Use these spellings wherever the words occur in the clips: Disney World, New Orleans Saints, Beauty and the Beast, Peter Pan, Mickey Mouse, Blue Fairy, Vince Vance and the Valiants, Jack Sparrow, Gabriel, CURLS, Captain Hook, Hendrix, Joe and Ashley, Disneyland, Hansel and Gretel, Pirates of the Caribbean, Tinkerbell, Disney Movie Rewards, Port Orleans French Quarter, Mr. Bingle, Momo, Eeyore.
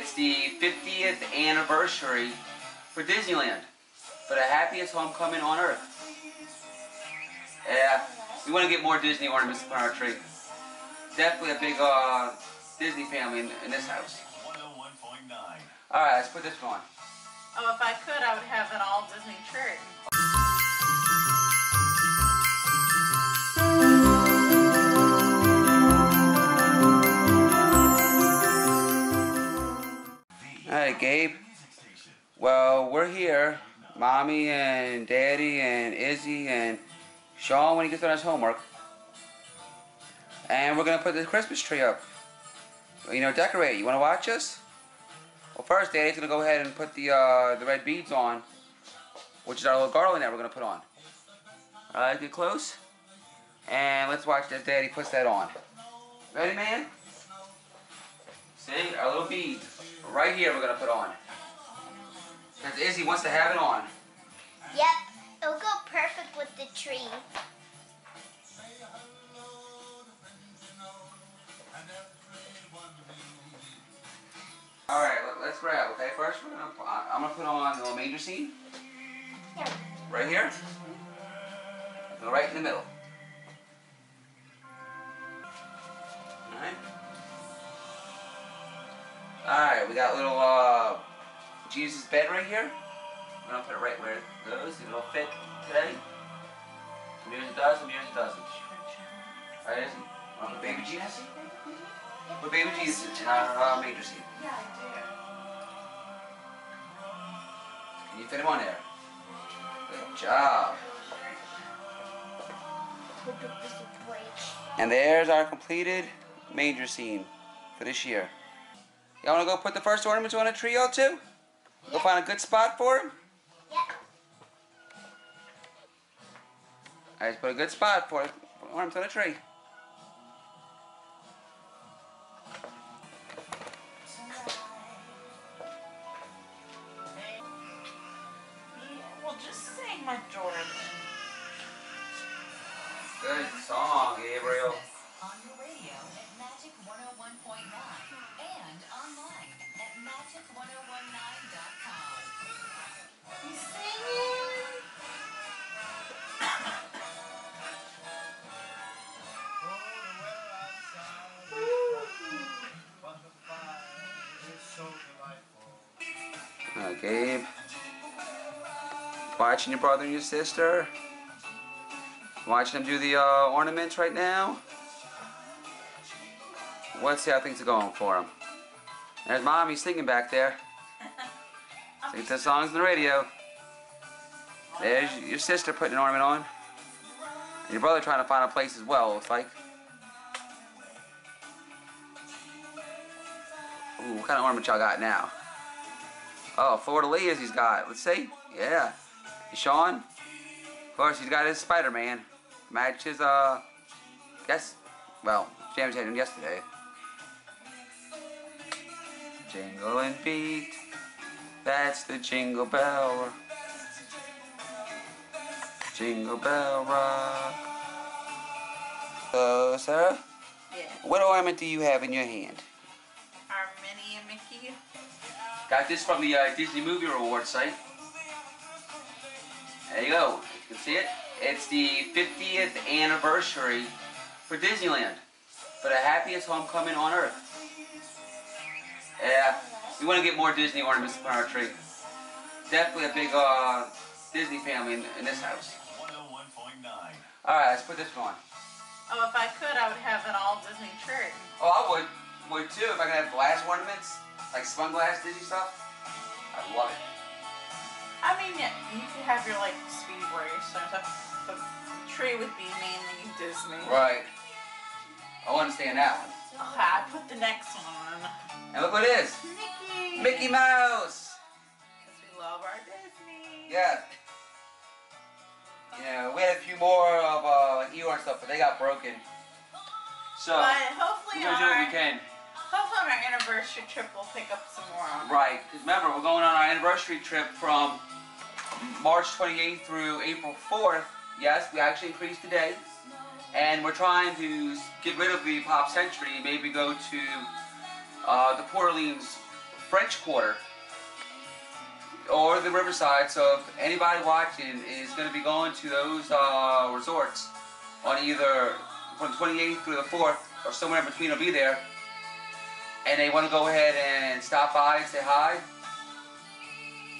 It's the 50th anniversary for Disneyland, for the happiest homecoming on earth. Yeah, we want to get more Disney ornaments upon our tree. Definitely a big Disney family in this house. Alright, let's put this one on. Oh, if I could, I would have an all Disney tree. Alright, Gabe. Well, we're here. Mommy and Daddy and Izzy and Sean when he gets done his homework. And we're going to put this Christmas tree up. You know, decorate. You want to watch us? Well, first, Daddy's going to go ahead and put the red beads on, which is our little garland that we're going to put on. Alright, get close. And let's watch as Daddy puts that on. Ready, man? See, our little beads. Right here we're going to put on. Because Izzy wants to have it on. Yep. It'll go perfect with the tree. Alright, let's grab, okay? First, I'm going to put on the little manger scene. Yeah. Right here. Go right in the middle. Alright. Alright, we got a little Jesus' bed right here. I'm going to put it right where it goes. It'll fit today. Some years it does, some years it doesn't. Alright, Izzy? Want to put baby Jesus? Put baby Jesus in our manger scene. Yeah, I do. Can you fit him on there? Good job. And there's our completed manger scene for this year. Y'all want to go put the first ornaments on a tree, y'all too? Yep. Go find a good spot for him? Yeah. All right, let's put a good spot for it. Put ornaments on a tree. Well, just sing my Jordan. Good song, Gabriel. On your radio at Magic 101.9 and online at magic1019.com. He's singing! Alright, Gabe. Watching your brother and your sister. Watching them do the ornaments right now. Let's see how things are going for him. There's Mommy singing back there. Singing the songs on the radio. There's your sister putting an ornament on. And your brother trying to find a place as well, it's like. Ooh, what kind of ornament y'all got now? Oh, Florida Leah's he's got. Let's see. Yeah. Sean? Of course, he's got his Spider-Man. Matches, guess, well, James had him yesterday. Jingle and beat, that's the jingle bell. Jingle bell rock. So, Sarah? Yeah. What ornament do you have in your hand? Our Minnie and Mickey. Got this from the Disney Movie Rewards site. There you go. You can see it. It's the 50th anniversary for Disneyland, for the happiest homecoming on earth. Yeah, we want to get more Disney ornaments upon our tree. Definitely a big Disney family in this house. Alright, let's put this one on. Oh, if I could, I would have an all Disney tree. Oh, I would too, if I could have glass ornaments, like sunglass Disney stuff. I'd love it. I mean, you could have your, like, Speed Warriors and stuff, but the tree would be mainly Disney. Right. I understand that one. Okay, I put the next one. And look what it is. Mickey. Mickey Mouse. Because we love our Disney. Yeah. Yeah, we had a few more of Eeyore and stuff, but they got broken. So, but hopefully we're going to do what we can. Hopefully on our anniversary trip we'll pick up some more on. Right. Remember, we're going on our anniversary trip from March 28th through April 4th. Yes, we actually increased the day. And we're trying to get rid of the Pop Century and maybe go to the Port Orleans French Quarter or the Riverside. So if anybody watching is going to be going to those resorts on either from 28th through the 4th or somewhere in between, will be there, and they want to go ahead and stop by, say hi,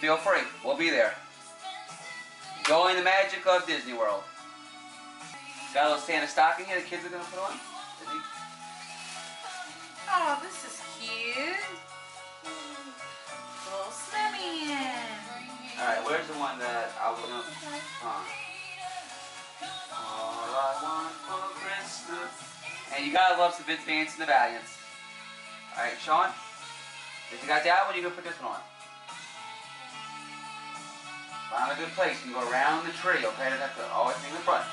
feel free. We'll be there. Enjoying the magic of Disney World. Got a little Santa stocking here the kids are going to put on. Oh, this is cute. Little snowman. Alright, where's the one that I want to... All I want for Christmas. And you gotta love some Vince Vance and the Valiants. Alright, Sean, if you got that one, you can put this one on. Find a good place and go around the tree, okay? Don't have to always be in the front.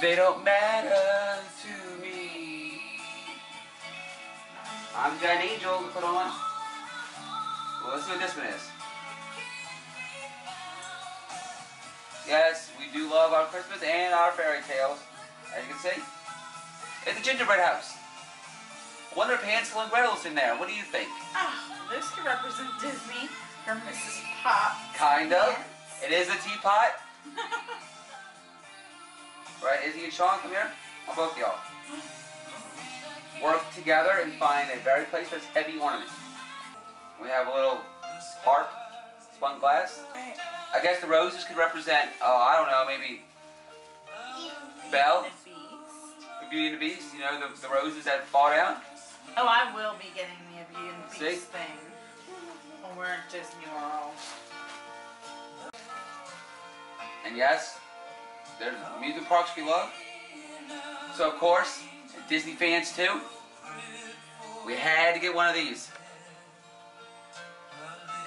They don't matter to me. I'm got an angel to put on. Well, let's see what this one is. Yes, we do love our Christmas and our fairy tales. As you can see, it's a gingerbread house. I wonder if Hansel and Gretel's in there. What do you think? Oh, this could represent Disney or Mrs. Potts. Kind of. Yes. It is a teapot. Right, Izzy and Sean, come here. How about y'all? Work together and find a very place that's heavy ornament. We have a little harp, spun glass. I guess the roses could represent, oh, I don't know, maybe Belle, the Beauty and the Beast. You know, the roses that fall down. Oh, I will be getting me a Beauty and the Beast thing when we're at Disney World. And yes, there's amusement parks we love. So of course, Disney fans too, we had to get one of these.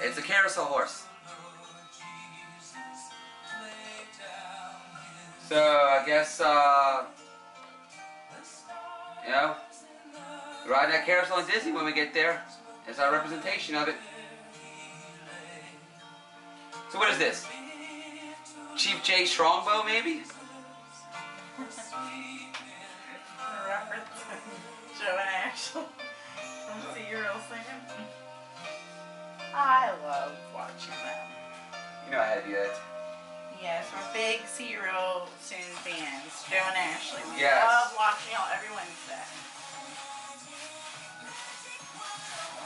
It's a carousel horse. So I guess, you know, ride that carousel in Disney when we get there. It's our representation of it. So what is this? Chief J. Strongbow, maybe? Reference Joe and Ashley from CURLS singing. I love watching them. You know I had yet. Yes, we're big CURLS fans, Joe and Ashley. We love watching y'all every Wednesday.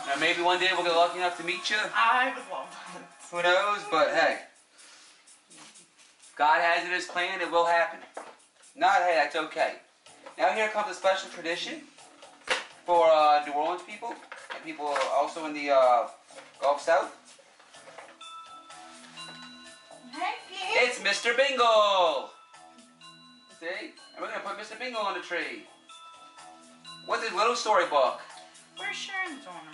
Now maybe one day we'll get lucky enough to meet you. I would love that. Who knows, but hey. God has it in His plan, it will happen. Not, hey, that's okay. Now here comes a special tradition for New Orleans people and people also in the Gulf South. Hey, Pete. It's Mr. Bingle. See? And we're going to put Mr. Bingle on the tree. What's his little storybook? Where's Sharon's ornament?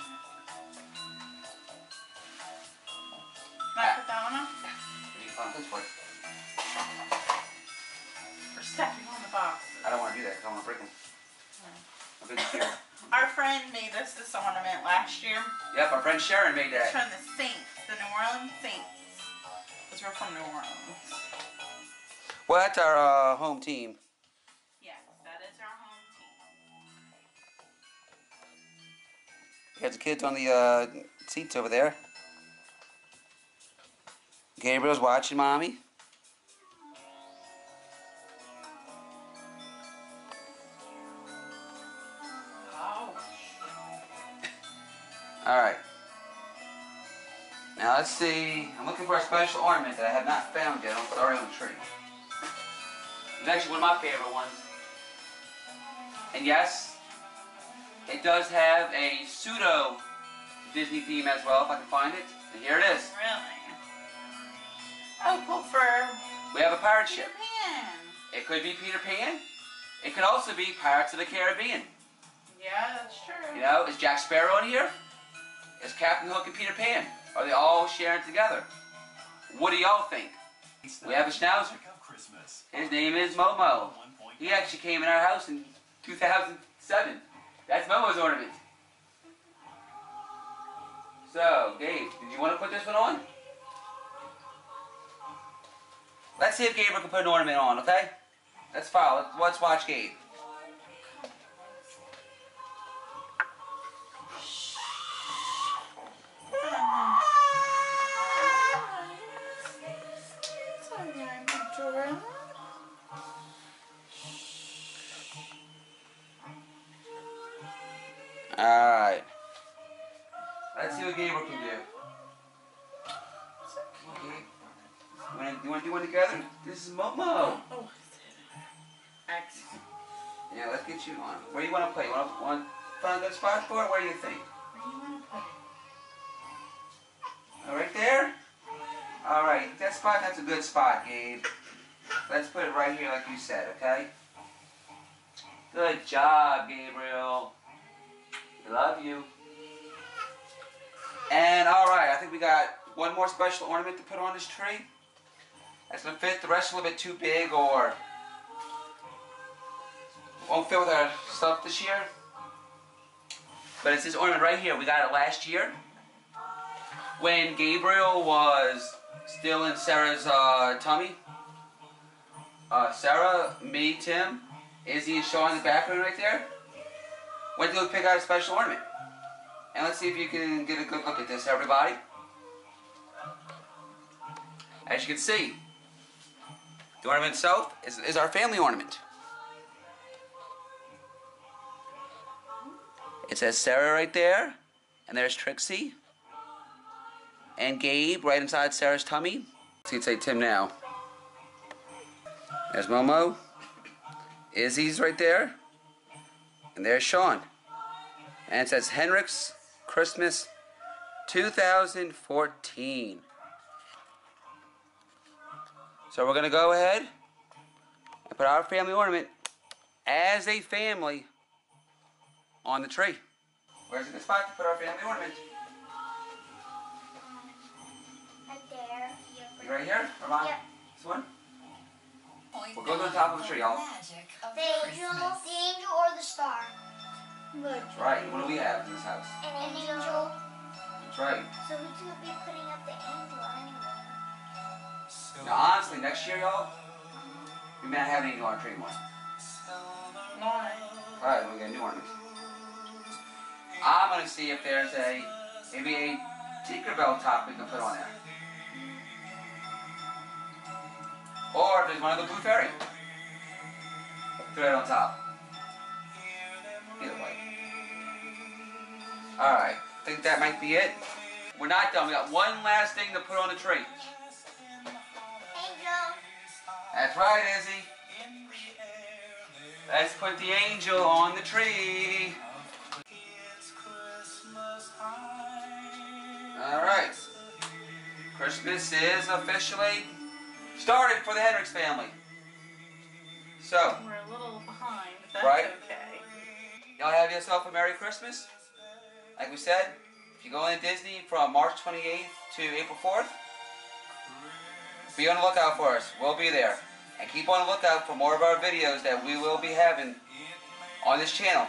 Can I put that one up? You can find this one. We're stepping on the box. I don't want to do that because I want to break them. No. Our friend made this ornament last year. Yep, our friend Sharon made that. It's from the Saints, the New Orleans Saints. Because we're from New Orleans. Well, that's our home team. Yes, that is our home team. We got the kids on the seats over there. Gabriel's watching Mommy. Alright, now let's see, I'm looking for a special ornament that I have not found yet. It's already on the tree. It's actually one of my favorite ones. And yes, it does have a pseudo Disney theme as well, if I can find it. And here it is. Really? Oh, cool fur. We have a pirate ship. Peter Pan. It could be Peter Pan. It could also be Pirates of the Caribbean. Yeah, that's true. You know, is Jack Sparrow in here? Is Captain Hook and Peter Pan? Are they all sharing together? What do y'all think? We have a schnauzer. His name is Momo. He actually came in our house in 2007. That's Momo's ornament. So, Gabe, did you want to put this one on? Let's see if Gabriel can put an ornament on, okay? Let's follow. Let's watch Gabe. Alright. Let's see what Gabriel can do. You want to do one together? This is Momo. Oh, excellent. Yeah, let's get you on. Where do you want to play? You want to find a good spot for it? Where do you think? Where do you want to play? Oh, right there? Alright, that spot, that's a good spot, Gabe. Let's put it right here like you said, okay? Good job, Gabriel. We love you. And alright, I think we got one more special ornament to put on this tree. That's going to fit. The rest a little bit too big or won't fit with our stuff this year. But it's this ornament right here. We got it last year when Gabriel was still in Sarah's tummy. Sarah, me, Tim, Izzy, and Sean in the back room right there. Went to go pick out a special ornament. And let's see if you can get a good look at this, everybody. As you can see, the ornament itself is our family ornament. It says Sarah right there, and there's Trixie, and Gabe right inside Sarah's tummy. So you'd say Tim now. There's Momo, Izzy's right there, and there's Sean. And it says Hendrix Christmas 2014. So we're going to go ahead and put our family ornament as a family on the tree. Where's a good spot to put our family ornament? Right there. Yep. Right here? Or yep. This one? We'll go to the top of the tree, y'all. The angel. The angel or the star. That's right. What do we have in this house? An angel. That's right. So we should be putting up the angel anyway. Now, honestly, next year, y'all, we may not have any on our tree anymore. Alright, we'll get a new ornament. I'm going to see if there's maybe a Tinkerbell top we can put on there. Or if there's one of the Blue Fairy. Throw it on top. Either way. Alright, I think that might be it. We're not done. We got one last thing to put on the tree. That's right, Izzy. Let's put the angel on the tree. Alright. Christmas is officially started for the Hendrix family. So. We're a little behind, but that's right? Okay. Y'all have yourself a Merry Christmas. Like we said, if you go into Disney from March 28th to April 4th, be on the lookout for us. We'll be there. And keep on the lookout for more of our videos that we will be having on this channel.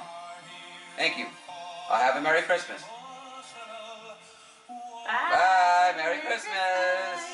Thank you. Have a Merry Christmas. Bye. Bye. Merry Christmas.